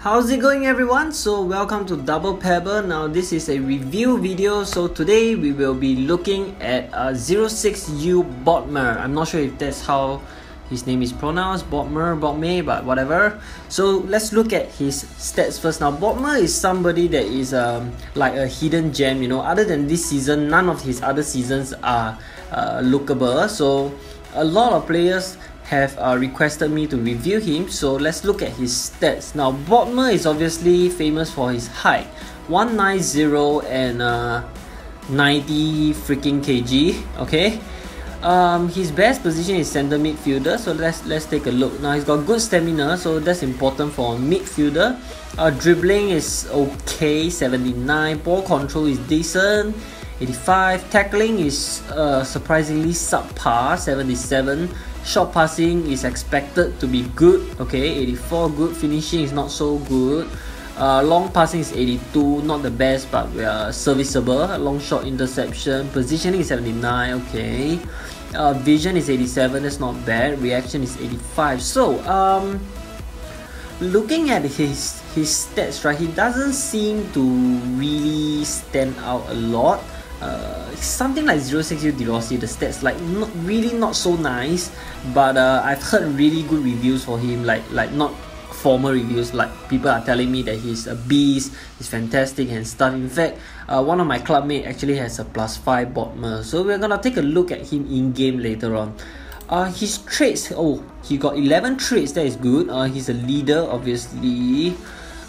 How's it going, everyone? So welcome to Double Pebble. Now this is a review video, so today we will be looking at 06U Bodmer. I'm not sure if that's how his name is pronounced, Bodmer, Bodmer, but whatever. So let's look at his stats first. Now Bodmer is somebody that is like a hidden gem, you know. Other than this season, none of his other seasons are lookable, so a lot of players have requested me to review him. So let's look at his stats. Now Bodmer is obviously famous for his height, 190 and 90 freaking kg. Okay, his best position is center midfielder, so let's take a look. Now he's got good stamina, so that's important for midfielder. Dribbling is okay, 79. Ball control is decent, 85. Tackling is surprisingly subpar, 77. Short passing is expected to be good, okay, 84. Good finishing is not so good. Long passing is 82, not the best, but we are serviceable. Long shot, interception, positioning is 79, okay. Vision is 87, that's not bad. Reaction is 85. So looking at his stats, right, he doesn't seem to really stand out a lot. Something like 06U De Rossi, the stats like really not so nice, but I've heard really good reviews for him, like not formal reviews, like people are telling me that he's a beast, he's fantastic and stuff. In fact, one of my clubmates actually has a +5 Bodmer, so we're gonna take a look at him in game later on. His traits, oh, he got 11 traits, that is good. He's a leader, obviously.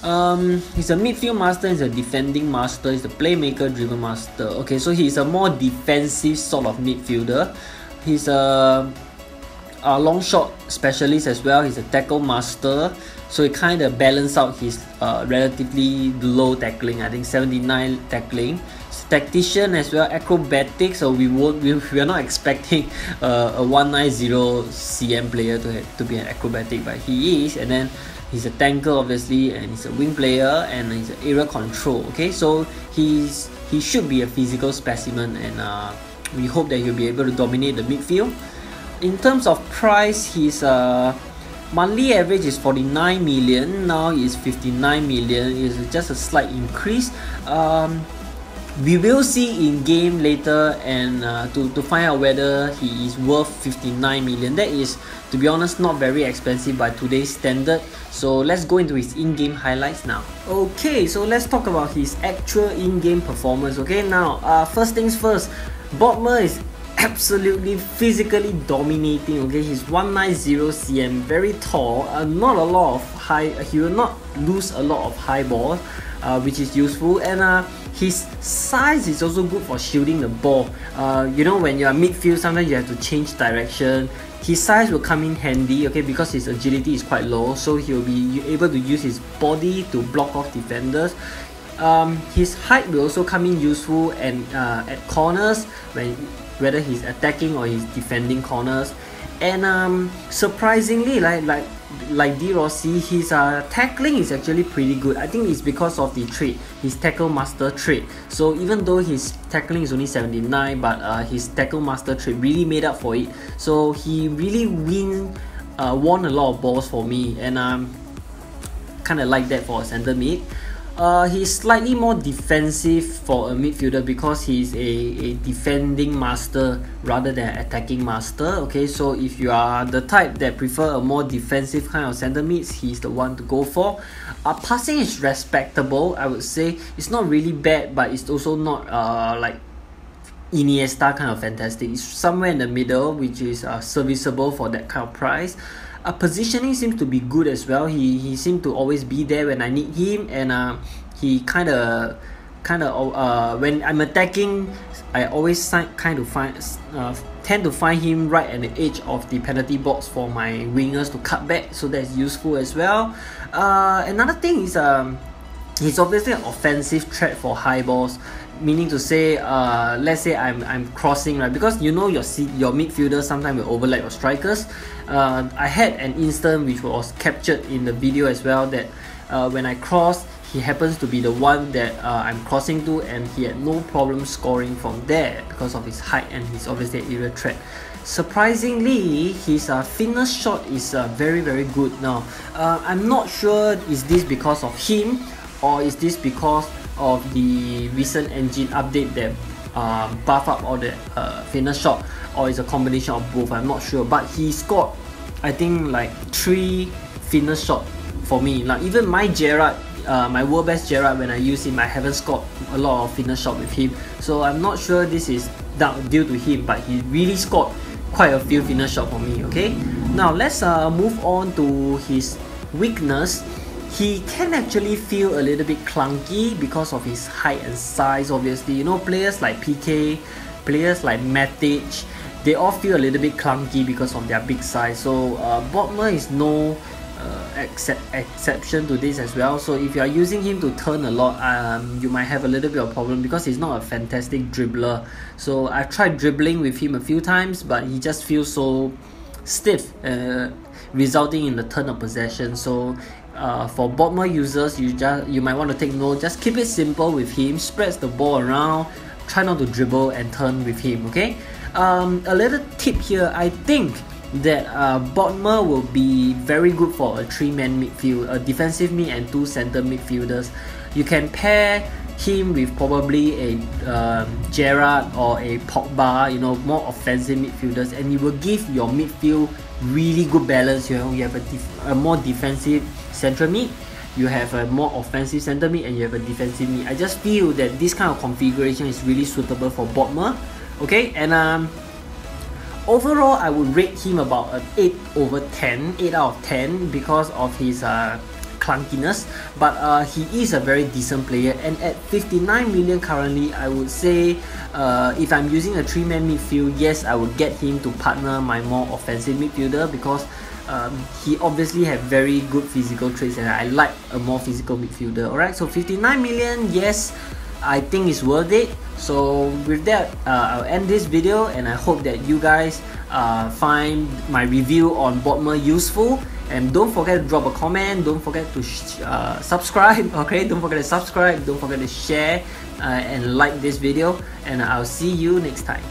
He's a midfield master, he's a defending master, he's a playmaker, driven master. Okay, so he's a more defensive sort of midfielder. He's a long shot specialist as well. He's a tackle master, so it kind of balances out his relatively low tackling. I think 79 tackling. He's a tactician as well, acrobatic. So we are not expecting a 190 cm player to be an acrobatic, but he is. And then he's a tanker, obviously, and he's a wing player, and he's an area control. Okay, so he should be a physical specimen, and we hope that he'll be able to dominate the midfield. In terms of price, his monthly average is 49 million. Now it's 59 million. It's just a slight increase. We will see in game later, and to find out whether he is worth 59 million. That is, to be honest, not very expensive by today's standard. So let's go into his in-game highlights now. Okay, so let's talk about his actual in-game performance. Okay, now first things first, Bodmer is absolutely physically dominating. Okay, he's 190 cm, very tall. Not a lot of high. He will not lose a lot of high balls, which is useful. And his size is also good for shielding the ball. You know, when you're midfield, sometimes you have to change direction. His size will come in handy, okay, because his agility is quite low, so he'll be able to use his body to block off defenders. His height will also come in useful, and at corners, whether he's attacking or he's defending corners. And surprisingly, like De Rossi, his tackling is actually pretty good. I think it's because of the trait, his tackle master trait. So even though his tackling is only 79, but his tackle master trait really made up for it. So he really won a lot of balls for me, and kind of like that for a center mid. He's slightly more defensive for a midfielder because he's a defending master rather than attacking master. Okay, so if you are the type that prefer a more defensive kind of center mids, he's the one to go for. Passing is respectable, I would say. It's not really bad, but it's also not like Iniesta kind of fantastic. It's somewhere in the middle, which is serviceable for that kind of price. Positioning seems to be good as well. He seemed to always be there when I need him, and he kind of when I'm attacking, I always tend to find him right at the edge of the penalty box for my wingers to cut back, so that's useful as well. Another thing is he's obviously an offensive threat for high balls. Meaning to say, let's say I'm crossing, right? Because you know your midfielder sometimes will overlap your strikers. I had an instance which was captured in the video as well, that when I crossed, he happens to be the one that I'm crossing to, and he had no problem scoring from there because of his height, and he's obviously an area threat. Surprisingly, his fitness shot is very, very good now. I'm not sure is this because of him or is this because of the recent engine update that buff up all the fitness shot, or is a combination of both. I'm not sure, but he scored I think like 3 fitness shot for me. Like even my Gerard, my world best Gerard, when I use him, I haven't scored a lot of fitness shot with him. So I'm not sure this is due to him, but he really scored quite a few fitness shot for me. Okay, now let's move on to his weakness. He can actually feel a little bit clunky because of his height and size, obviously. You know, players like PK, players like Matic, they all feel a little bit clunky because of their big size. So Bodmer is no exception to this as well. So if you are using him to turn a lot, you might have a little bit of problem because he's not a fantastic dribbler. So I've tried dribbling with him a few times, but he just feels so stiff, resulting in the turn of possession. So for Bodmer users, you might want to take note. Just keep it simple with him. Spreads the ball around. Try not to dribble and turn with him. Okay. A little tip here. I think that Bodmer will be very good for a 3-man midfield, a defensive mid and 2 center midfielders. You can pair him with probably a Gerard or a Pogba, you know, more offensive midfielders, and it will give your midfield really good balance. You know, you have a more defensive central mid, you have a more offensive centre mid, and you have a defensive mid. I just feel that this kind of configuration is really suitable for Bodmer. Okay, and overall, I would rate him about an 8 out of 10 because of his clunkiness, but he is a very decent player, and at 59 million currently, I would say if I'm using a 3-man midfield, yes, I would get him to partner my more offensive midfielder because he obviously have very good physical traits, and I like a more physical midfielder. Alright, so 59 million, yes, I think it's worth it. So with that, I'll end this video, and I hope that you guys find my review on Bodmer useful. And don't forget to drop a comment, don't forget to subscribe, okay? Don't forget to subscribe, don't forget to share and like this video, and I'll see you next time.